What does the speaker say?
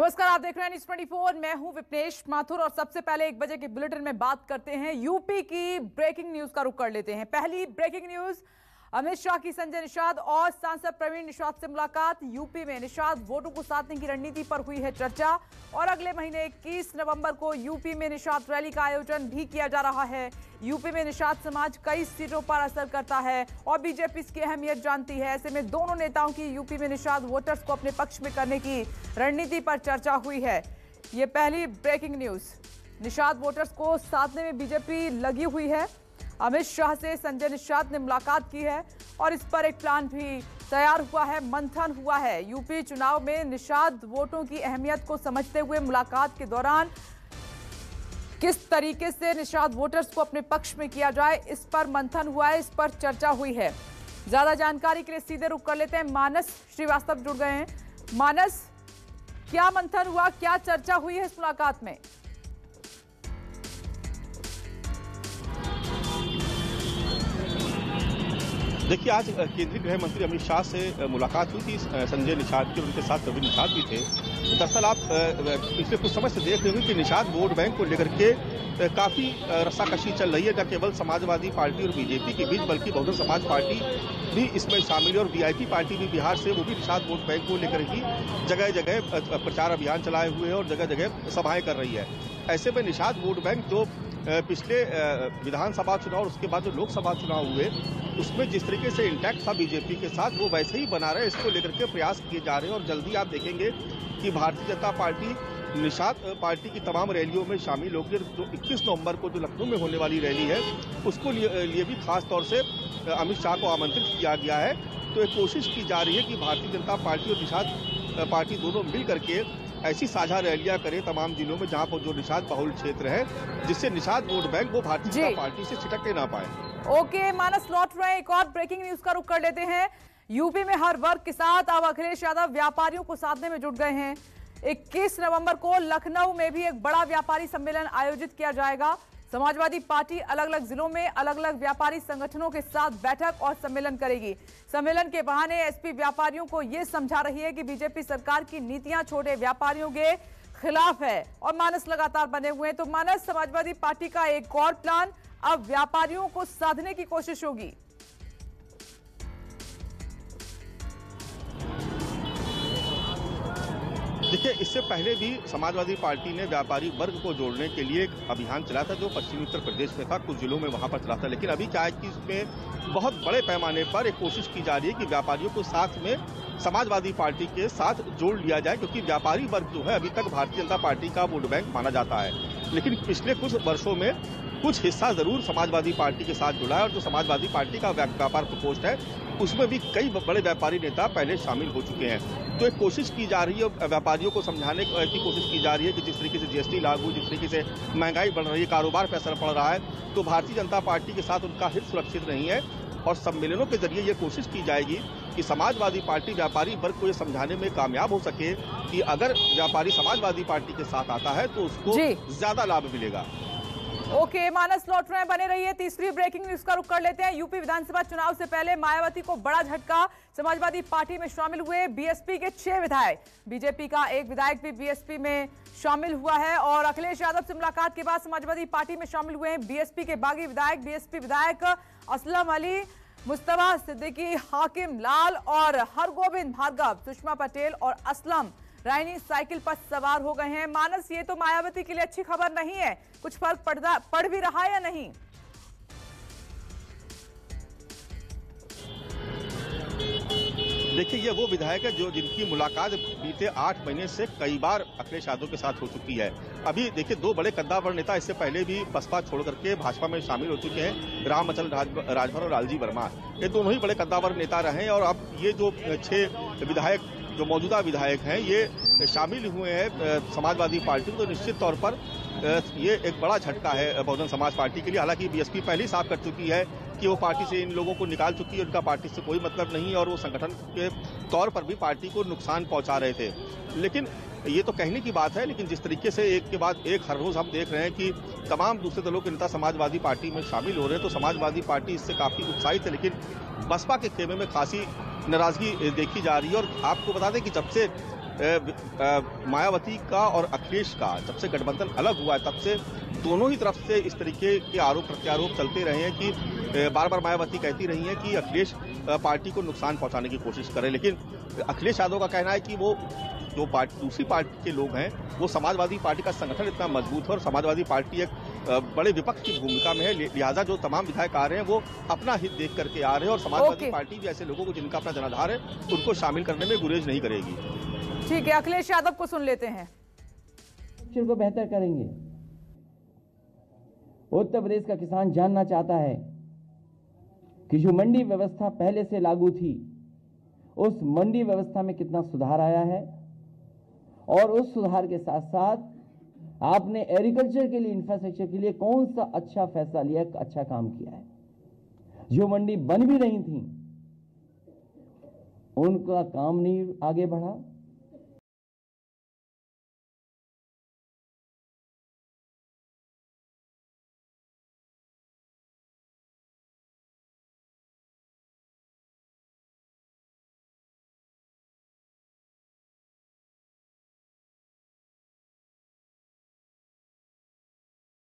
नमस्कार, आप देख रहे हैं न्यूज़ 24। मैं हूं विप्नेश माथुर और सबसे पहले 1 बजे के बुलेटिन में बात करते हैं यूपी की ब्रेकिंग न्यूज का रुख कर लेते हैं। पहली ब्रेकिंग न्यूज, अमित शाह की संजय निषाद और सांसद प्रवीण निषाद से मुलाकात। यूपी में निषाद वोटों को साधने की रणनीति पर हुई है चर्चा और अगले महीने 21 नवंबर को यूपी में निषाद रैली का आयोजन भी किया जा रहा है। यूपी में निषाद समाज कई सीटों पर असर करता है और बीजेपी इसकी अहमियत जानती है। ऐसे में दोनों नेताओं की यूपी में निषाद वोटर्स को अपने पक्ष में करने की रणनीति पर चर्चा हुई है। ये पहली ब्रेकिंग न्यूज, निषाद वोटर्स को साधने में बीजेपी लगी हुई है। अमित शाह से संजय निषाद ने मुलाकात की है और इस पर एक प्लान भी तैयार हुआ है, मंथन हुआ है। यूपी चुनाव में निषाद वोटों की अहमियत को समझते हुए मुलाकात के दौरान किस तरीके से निषाद वोटर्स को अपने पक्ष में किया जाए, इस पर मंथन हुआ है, इस पर चर्चा हुई है। ज़्यादा जानकारी के लिए सीधे रुख कर लेते हैं, मानस श्रीवास्तव जुड़ गए हैं। मानस, क्या मंथन हुआ, क्या चर्चा हुई है इस मुलाकात में? देखिए, आज केंद्रीय गृह मंत्री अमित शाह से मुलाकात हुई थी संजय निषाद की और उनके साथ प्रवीण निषाद भी थे। दरअसल आप पिछले कुछ समय से देख रहे होंगे कि निषाद वोट बैंक को लेकर के काफ़ी रस्साकशी चल रही है, न केवल समाजवादी पार्टी और बीजेपी के बीच बल्कि बहुजन समाज पार्टी भी इसमें शामिल है और वीआईपी पार्टी भी बिहार से, वो भी निषाद वोट बैंक को लेकर ही जगह जगह प्रचार अभियान चलाए हुए है और जगह जगह सभाएं कर रही है। ऐसे में निषाद वोट बैंक जो पिछले विधानसभा चुनाव और उसके बाद जो लोकसभा चुनाव हुए उसमें जिस तरीके से इंटैक्ट था बीजेपी के साथ, वो वैसे ही बना रहे, इसको लेकर के प्रयास किए जा रहे हैं और जल्दी आप देखेंगे कि भारतीय जनता पार्टी निषाद पार्टी की तमाम रैलियों में शामिल होगी और जो 21 नवंबर को जो लखनऊ में होने वाली रैली है उसको लिए भी खास तौर से अमित शाह को आमंत्रित किया गया है। तो एक कोशिश की जा रही है कि भारतीय जनता पार्टी और निषाद पार्टी दोनों मिल करके ऐसी साझा रैलियां करें तमाम जिलों में जहां पर जो निषाद बहुल क्षेत्र है, जिससे निषाद वोट बैंक वो भारतीय जनता पार्टी से छिटकने ना पाए। ओके मानस, लौट रहे एक और ब्रेकिंग न्यूज का रुख कर लेते हैं। यूपी में हर वर्ग के साथ अब अखिलेश यादव व्यापारियों को साधने में जुट गए हैं। 21 नवंबर को लखनऊ में भी एक बड़ा व्यापारी सम्मेलन आयोजित किया जाएगा। समाजवादी पार्टी अलग अलग जिलों में अलग अलग व्यापारी संगठनों के साथ बैठक और सम्मेलन करेगी। सम्मेलन के बहाने एसपी व्यापारियों को ये समझा रही है कि बीजेपी सरकार की नीतियां छोटे व्यापारियों के खिलाफ है और मानस लगातार बने हुए हैं। तो मानस, समाजवादी पार्टी का एक और प्लान, अब व्यापारियों को साधने की कोशिश होगी। देखिए, इससे पहले भी समाजवादी पार्टी ने व्यापारी वर्ग को जोड़ने के लिए एक अभियान चलाया था जो पश्चिमी उत्तर प्रदेश में था, कुछ जिलों में वहां पर चला था। लेकिन अभी क्या है कि इसमें बहुत बड़े पैमाने पर एक कोशिश की जा रही है कि व्यापारियों को साथ में समाजवादी पार्टी के साथ जोड़ लिया जाए, क्योंकि व्यापारी वर्ग जो है अभी तक भारतीय जनता पार्टी का वोट बैंक माना जाता है। लेकिन पिछले कुछ वर्षों में कुछ हिस्सा जरूर समाजवादी पार्टी के साथ जुड़ा है और जो समाजवादी पार्टी का व्यापार प्रकोष्ठ है उसमें भी कई बड़े व्यापारी नेता पहले शामिल हो चुके हैं। तो एक कोशिश की जा रही है, व्यापारियों को समझाने की कोशिश की जा रही है कि जिस तरीके से जीएसटी लागू, जिस तरीके से महंगाई बढ़ रही है, कारोबार पर असर पड़ रहा है, तो भारतीय जनता पार्टी के साथ उनका हित सुरक्षित नहीं है। और सम्मेलनों के जरिए ये कोशिश की जाएगी कि समाजवादी पार्टी व्यापारी वर्ग को ये समझाने में कामयाब हो सके कि अगर व्यापारी समाजवादी पार्टी के साथ आता है तो उसको ज्यादा लाभ मिलेगा। ओके मानस, लौट रहे हैं, बने रहिए। तीसरी ब्रेकिंग न्यूज का रुख कर लेते हैं। यूपी विधानसभा चुनाव से पहले मायावती को बड़ा झटका, समाजवादी पार्टी में शामिल हुए बीएसपी के 6 विधायक। बीजेपी का 1 विधायक भी बीएसपी में शामिल हुआ है और अखिलेश यादव से मुलाकात के बाद समाजवादी पार्टी में शामिल हुए हैं बीएसपी के बागी विधायक। बीएसपी विधायक असलम अली, मुस्तफा सिद्दीकी, हाकिम लाल और हरगोविंद भार्गव, सुषमा पटेल और असलम राइनी साइकिल पर सवार हो गए हैं। मानस, ये तो मायावती के लिए अच्छी खबर नहीं है, कुछ फर्क पड़ भी रहा है या नहीं? देखिए, ये वो विधायक है जो जिनकी मुलाकात बीते 8 महीने से कई बार अखिलेश यादव के साथ हो चुकी है। अभी देखिए, 2 बड़े कद्दावर नेता इससे पहले भी बसपा छोड़ करके भाजपा में शामिल हो चुके हैं, राम अचल राजभर और लालजी वर्मा। ये दोनों ही बड़े कद्दावर नेता रहे हैं और अब ये जो 6 विधायक जो मौजूदा विधायक हैं ये शामिल हुए हैं समाजवादी पार्टी में, तो निश्चित तौर पर ये एक बड़ा झटका है बहुजन समाज पार्टी के लिए। हालांकि बीएसपी पहले ही साफ कर चुकी है कि वो पार्टी से इन लोगों को निकाल चुकी है, उनका पार्टी से कोई मतलब नहीं है और वो संगठन के तौर पर भी पार्टी को नुकसान पहुंचा रहे थे। लेकिन ये तो कहने की बात है, लेकिन जिस तरीके से एक के बाद एक हर रोज हम देख रहे हैं कि तमाम दूसरे दलों के नेता समाजवादी पार्टी में शामिल हो रहे हैं, तो समाजवादी पार्टी इससे काफ़ी उत्साहित है। लेकिन बसपा के खेमे में खासी नाराजगी देखी जा रही है और आपको बता दें कि जब से मायावती का और अखिलेश का जब से गठबंधन अलग हुआ है तब से दोनों ही तरफ से इस तरीके के आरोप प्रत्यारोप चलते रहे हैं कि बार बार मायावती कहती रही हैं कि अखिलेश पार्टी को नुकसान पहुंचाने की कोशिश करें, लेकिन अखिलेश यादव का कहना है कि वो जो दूसरी पार्टी के लोग हैं वो समाजवादी पार्टी का संगठन इतना मजबूत है और समाजवादी पार्टी एक बड़े विपक्ष की भूमिका में है, लिहाजा जो तमाम विधायक आ रहे हैं वो अपना हित देख करके आ रहे हैं और समाजवादी पार्टी भी ऐसे लोगों को जिनका अपना जनाधार है उनको शामिल करने में गुरेज नहीं करेगी। ठीक है, अखिलेश यादव को सुन लेते हैं। को बेहतर करेंगे। उत्तर प्रदेश का किसान जानना चाहता है कि जो मंडी व्यवस्था पहले से लागू थी उस मंडी व्यवस्था में कितना सुधार आया है और उस सुधार के साथ साथ आपने एग्रीकल्चर के लिए, इंफ्रास्ट्रक्चर के लिए कौन सा अच्छा फैसला लिया, अच्छा काम किया है। जो मंडी बन भी रही थी उनका काम नहीं आगे बढ़ा,